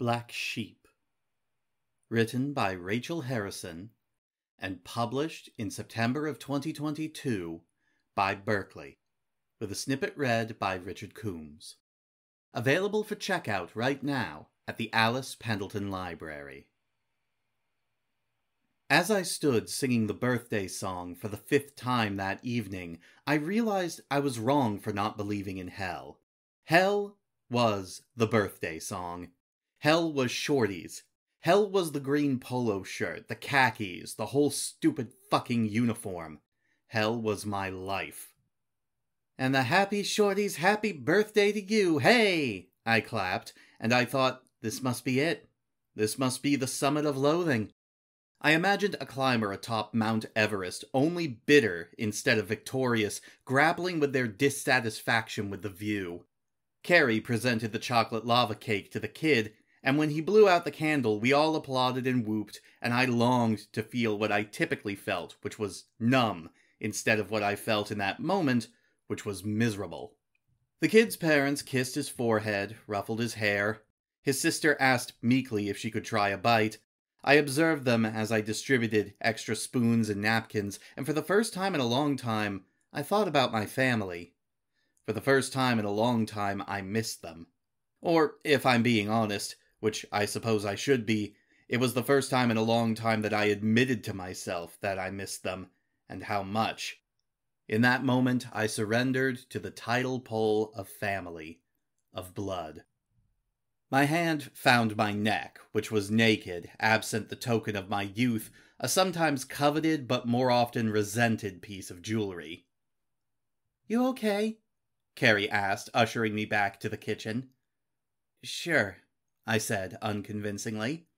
Black Sheep, written by Rachel Harrison and published in September of 2022 by Berkley, with a snippet read by Richard Coombs. Available for checkout right now at the Alice Pendleton Library. As I stood singing the birthday song for the 5th time that evening, I realized I was wrong for not believing in hell. Hell was the birthday song. Hell was shorties. Hell was the green polo shirt, the khakis, the whole stupid fucking uniform. Hell was my life. And the happy shorties, happy birthday to you, hey! I clapped, and I thought, this must be it. This must be the summit of loathing. I imagined a climber atop Mount Everest, only bitter instead of victorious, grappling with their dissatisfaction with the view. Carrie presented the chocolate lava cake to the kid, and when he blew out the candle, we all applauded and whooped, and I longed to feel what I typically felt, which was numb, instead of what I felt in that moment, which was miserable. The kid's parents kissed his forehead, ruffled his hair. His sister asked meekly if she could try a bite. I observed them as I distributed extra spoons and napkins, and for the first time in a long time, I thought about my family. For the first time in a long time, I missed them. Or, if I'm being honest, which I suppose I should be, it was the first time in a long time that I admitted to myself that I missed them, and how much. In that moment, I surrendered to the tidal pull of family, of blood. My hand found my neck, which was naked, absent the token of my youth, a sometimes coveted but more often resented piece of jewelry. "You okay?" Carrie asked, ushering me back to the kitchen. "Sure," I said unconvincingly.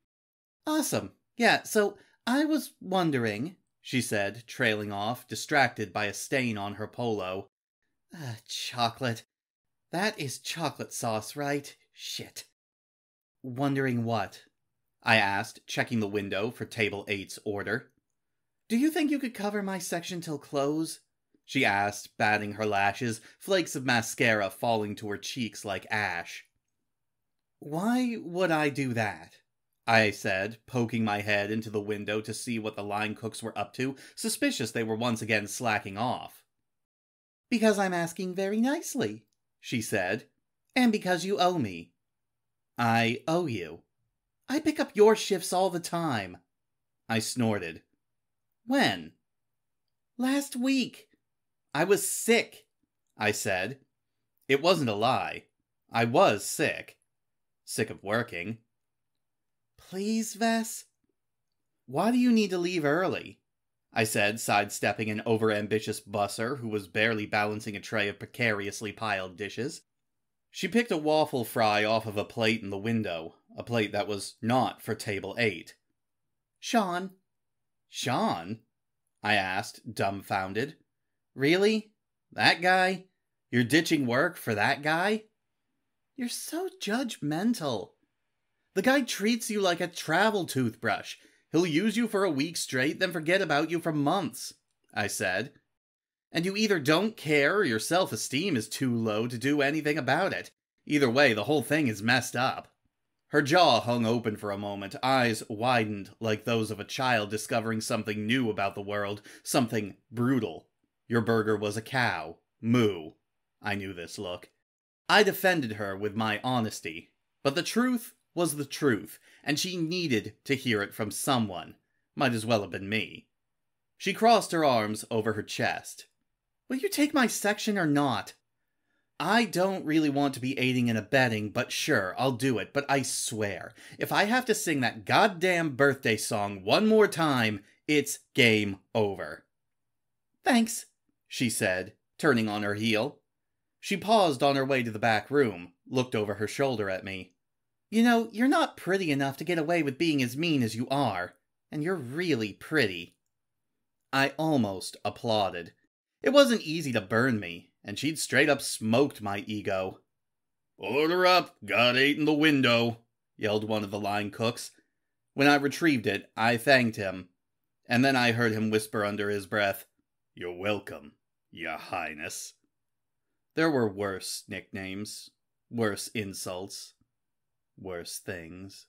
"Awesome. Yeah, so I was wondering," she said, trailing off, distracted by a stain on her polo. "Chocolate. That is chocolate sauce, right? Shit." "Wondering what?" I asked, checking the window for Table 8's order. "Do you think you could cover my section till close?" she asked, batting her lashes, flakes of mascara falling to her cheeks like ash. "Why would I do that?" I said, poking my head into the window to see what the line cooks were up to, suspicious they were once again slacking off. "Because I'm asking very nicely," she said, "and because you owe me." "I owe you." "I pick up your shifts all the time." I snorted. "When?" "Last week. I was sick," I said. It wasn't a lie. I was sick. Sick of working. "Please, Ves?" "Why do you need to leave early?" I said, sidestepping an overambitious busser who was barely balancing a tray of precariously piled dishes. She picked a waffle fry off of a plate in the window, a plate that was not for Table 8. "Sean." "Sean?" I asked, dumbfounded. "Really? That guy? You're ditching work for that guy?" "You're so judgmental. The guy treats you like a travel toothbrush. He'll use you for a week straight, then forget about you for months," I said. "And you either don't care or your self-esteem is too low to do anything about it. Either way, the whole thing is messed up." Her jaw hung open for a moment, eyes widened like those of a child discovering something new about the world, something brutal. "Your burger was a cow. Moo." I knew this look. I defended her with my honesty, but the truth was the truth, and she needed to hear it from someone. Might as well have been me. She crossed her arms over her chest. "Will you take my section or not?" "I don't really want to be aiding and abetting, but sure, I'll do it. But I swear, if I have to sing that goddamn birthday song one more time, it's game over." "Thanks," she said, turning on her heel. She paused on her way to the back room, looked over her shoulder at me. "You know, you're not pretty enough to get away with being as mean as you are, and you're really pretty." I almost applauded. It wasn't easy to burn me, and she'd straight up smoked my ego. "Order up, got 8 in the window," yelled one of the line cooks. When I retrieved it, I thanked him, and then I heard him whisper under his breath, "You're welcome, Your Highness." There were worse nicknames, worse insults. worse things.